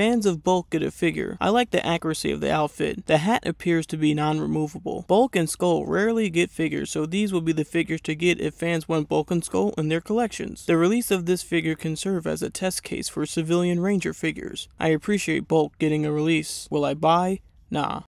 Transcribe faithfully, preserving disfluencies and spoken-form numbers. Fans of Bulk get a figure. I like the accuracy of the outfit. The hat appears to be non-removable. Bulk and Skull rarely get figures, so these will be the figures to get if fans want Bulk and Skull in their collections. The release of this figure can serve as a test case for civilian Ranger figures. I appreciate Bulk getting a release. Will I buy? Nah.